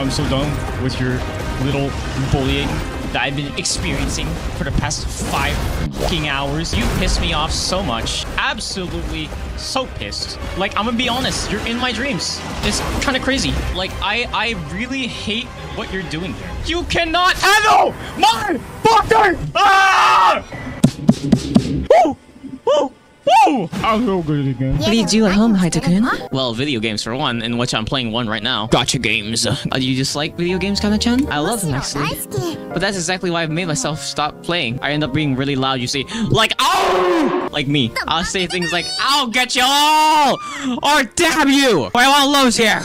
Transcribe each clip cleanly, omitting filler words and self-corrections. I'm so done with your little bullying that I've been experiencing for the past 5 fucking hours. You pissed me off so much. Absolutely so pissed. Like, I'm gonna be honest, you're in my dreams. It's kind of crazy. Like, I really hate what you're doing there. You cannot handle my fucker! Ah! Woo! Woo! Woo! I'm so good again. What do you do at home, Hitokun? Well, video games for one, in which I'm playing one right now. Gotcha games. Do you just like video games, Kanachan? I love them, actually. But that's exactly why I've made myself stop playing. I end up being really loud, you see. Like, ow! Like me. I'll say things like, I'll get you all! Or damn you! Or I want to lose here!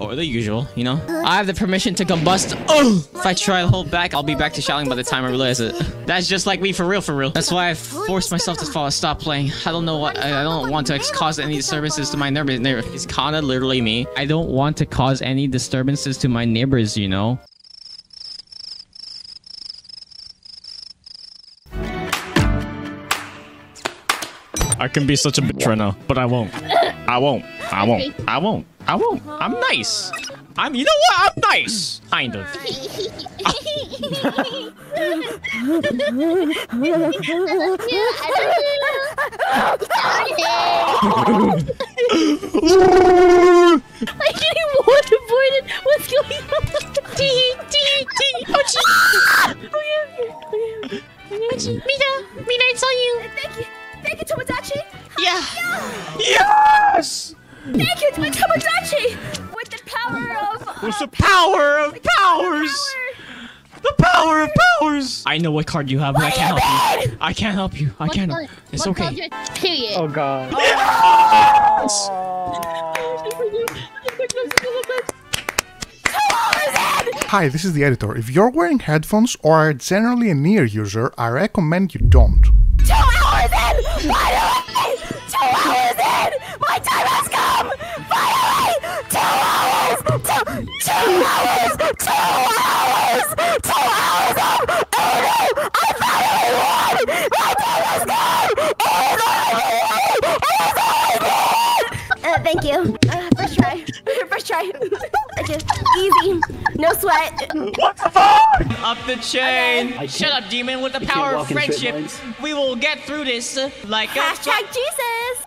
Or the usual, you know? I have the permission to combust. Oh! If I try to hold back, I'll be back to shouting by the time I realize it. That's just like me, for real, for real. That's why I forced myself to stop playing. I don't know what. I don't want to cause any disturbances to my neighbors. It's kind of literally me. I don't want to cause any disturbances to my neighbors, you know? I can be such a bitch right now, but I won't. I won't. I won't. I won't. I won't. I'm nice. I'm, you know what? I'm nice. Kind of. I getting more avoided. What's going on? Ochi. Mina, it's on you. Thank you, Tomodachi. Yeah. Yes. Thank you, Tomodachi. With the power of powers! The power of powers! I know what card you have, but I can't help you. I can't help you. I can't help you. It's okay. Period. Oh god. Yes! Hi, this is the editor. If you're wearing headphones or are generally a near user, I recommend you don't. 2 hours in! Finally! 2 hours in! My time has come! Finally! 2 hours! 2 hours! 2 hours of eating! I finally won! My day is gone! It is all I need! Thank you. First try. Okay, easy. No sweat. What the fuck? Up the chain. Okay. Shut up, demon. With the power of friendship, we will get through this. Like hashtag Jesus.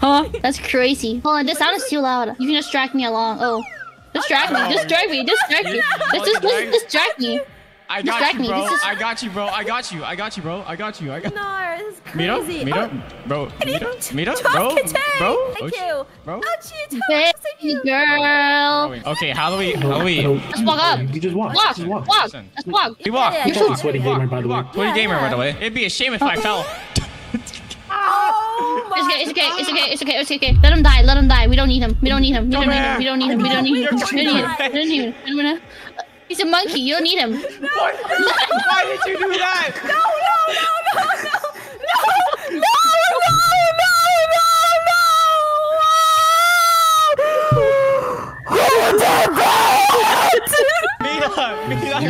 Huh? That's crazy. Hold on, this sound is too loud. You can distract me along. Oh. Distract me. Distract me. I got you, bro. I got you. No, this is crazy. Mita, bro. Thank you. Hey, girl. Okay, how do we? Just walk up. You just walk. Walk. Just walk. We walk. You're so sweaty gamer, by the way. Sweaty gamer, by the way. It'd be a shame if I fell. It's okay. Let him die. We don't need him. We don't need him. He's a monkey. You don't need him. No. Why did you do that? No.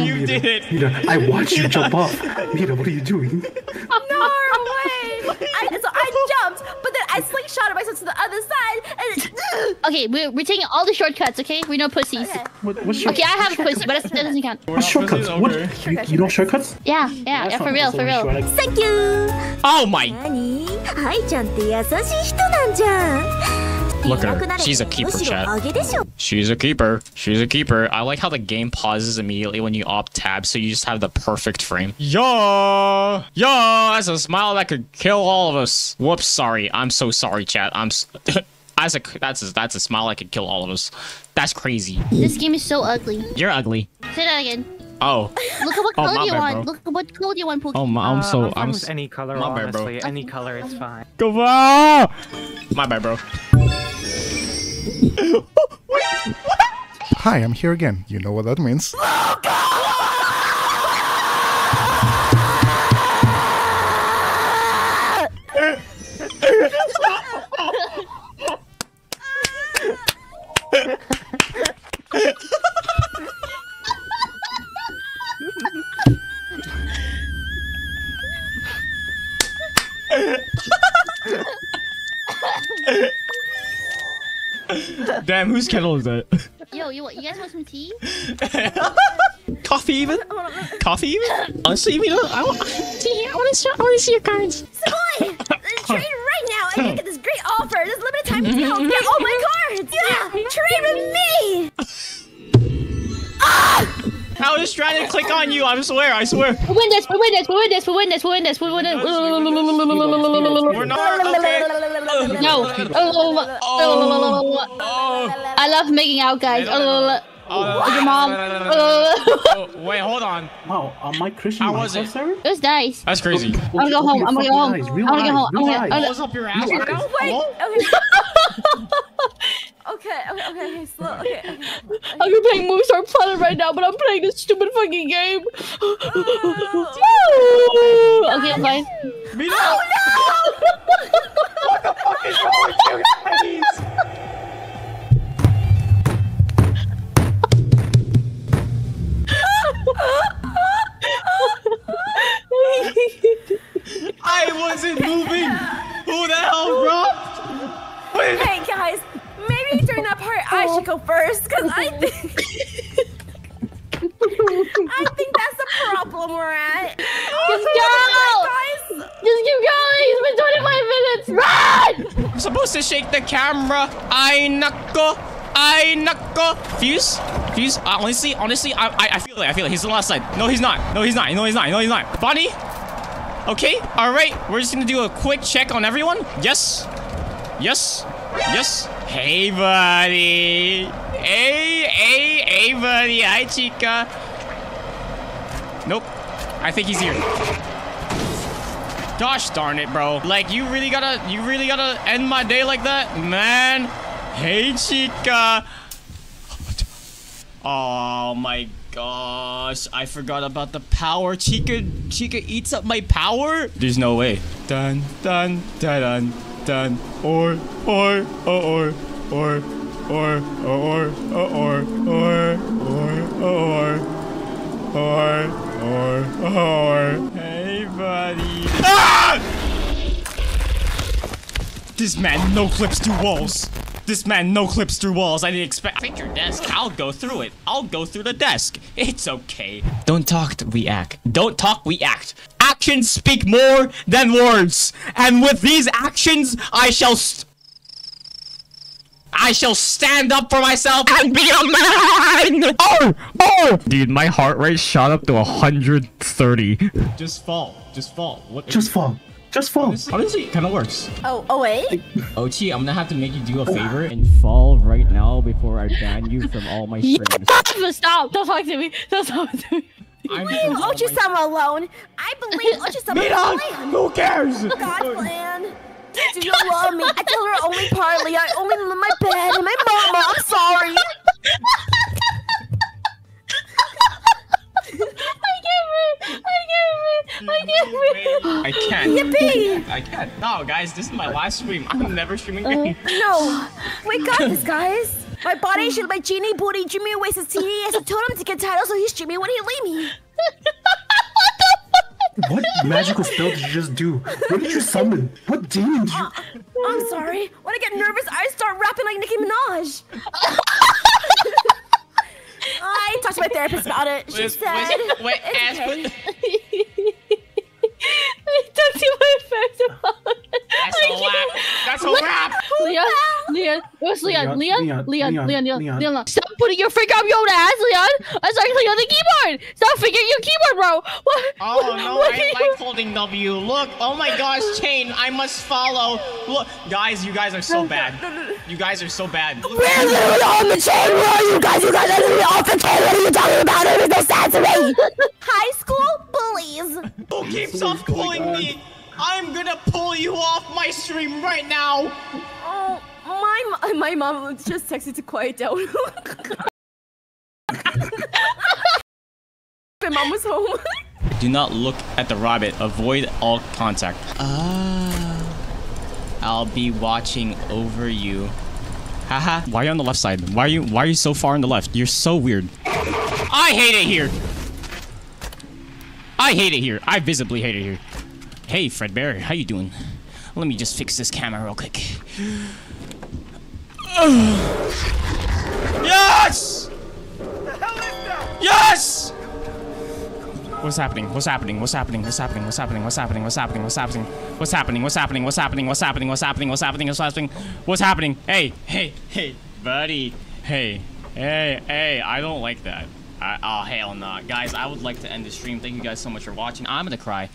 You did it. Mita, I watched you jump off. Mita, what are you doing? No way. I jumped, but then I slingshotted myself to the other side, and okay, we're taking all the shortcuts, okay? We're no pussies. Okay, okay, I have a pussy, but that doesn't count. What shortcuts? What? You know shortcuts? Yeah, for real. Thank you! Oh my! Look at her. She's a keeper, chat. She's a keeper. I like how the game pauses immediately when you opt tab, so you just have the perfect frame. Yo, that's a smile that could kill all of us. Whoops, sorry. I'm so sorry, chat. That's a smile that could kill all of us. That's crazy. This game is so ugly. You're ugly. Say that again. Oh. Look at what color you want. Look at what color you want, Pokemon. Oh, I'm with any color, honestly. Bad, any color is fine. Go on! My bad, bro. Hi, I'm here again. You know what that means. Damn, whose kettle is that? Yo, Yo, you guys want some tea? Coffee even? Coffee even? Honestly, Mina, I want to see your cards. Samoy! Trade right now! I think of this great offer! There's limited time to go! Get all my cards! Yeah! Trade with me! Ah! I was trying to click on you, I swear, I swear. We win this, we win this, we win this, we win this, we win this, we win this. We're not okay. No. Oh. I love making out, guys. Your mom. Wait, hold on. Wow, am I Christian? How was it? It was nice. That's crazy. I'm gonna go home. I'm gonna go home. Close up your ass. No, wait. Okay, slow. Okay. I'm gonna play Moves Are Plot right now, but I'm playing this stupid fucking game. Okay, I'm fine. Mina! Oh no! What the fuck is wrong with you guys? I wasn't moving. Who the hell dropped? Hey guys, maybe during that part I should go first, cause I think that's the problem we're at. Just go! Just keep going. It's been 25 minutes. Run! I'm supposed to shake the camera. I knuckle. Fuse. Fuse, honestly, I feel it, he's on the last side. No, he's not. No, he's not. Bonnie? Okay, alright, we're just gonna do a quick check on everyone. Yes. Yes. Hey, buddy. Hey, buddy. Hi, Chica. Nope. I think he's here. Gosh darn it, bro. Like, you really gotta end my day like that? Man. Hey, Chica. Oh my gosh, I forgot about the power. Chica eats up my power? There's no way. Dun. Or. Hey, buddy. Ah! This man no clips through walls. I didn't expect. Take your desk. I'll go through it. I'll go through the desk. It's okay. Don't talk, we act. Don't talk, we act. Actions speak more than words. And with these actions, I shall stand up for myself and be a man. Oh! Dude, my heart rate shot up to 130. Just fall. What? Just fall. Honestly, it kind of works. Oh wait. Ochi, I'm gonna have to make you do a favor and fall right now before I ban you from all my streams. Stop! Don't talk to me. I'm leaving Ochi-sama alone. I believe Ochi-sama's plan. Who cares? God's plan. Do you love me? I tell her only partly. I only love my bed and my mama. I'm sorry. I can't. Yippee! I can't. No, guys, this is my last stream. I'm never streaming again. No. Wake up, guys. My body should my genie booty. Jimmy wastes his TD as I told him to get title, so he's Jimmy when he leave me. What magical spell did you just do? What did you summon? What demon did you... I'm sorry. When I get nervous, I start rapping like Nicki Minaj. I talked to my therapist about it. She said... Wait, ass okay. I talked to my therapist about it. That's a wrap. Leon. Stop putting your finger up your own ass, Leon. I started clicking on the keyboard. Stop fingering your keyboard, bro. What? Oh, no, I like holding W. Look, oh my gosh, chain, I must follow. Look, guys, you guys are so bad. We're literally on the chain. Where are you guys? You guys are literally off the chain. What are you talking about? It makes no sense to me. High school bullies. Who keeps on pulling me? I'm gonna pull you off my stream right now. Oh, my mom just texted to quiet down. My mom was home. Do not look at the rabbit. Avoid all contact. I'll be watching over you. Haha. Why are you on the left side? Why are you so far on the left? You're so weird. I hate it here. I visibly hate it here. Hey, Fredbear, how you doing? Let me just fix this camera real quick. Yes! What's happening? What's happening? What's happening? What's happening? What's happening? What's happening? What's happening? What's happening? What's happening? What's happening? What's happening? What's happening? What's happening? What's happening? What's happening? What's happening? Hey, hey, hey, buddy. Hey, hey, hey, I don't like that. Oh, hell no. Guys, I would like to end the stream. Thank you guys so much for watching. I'm gonna cry.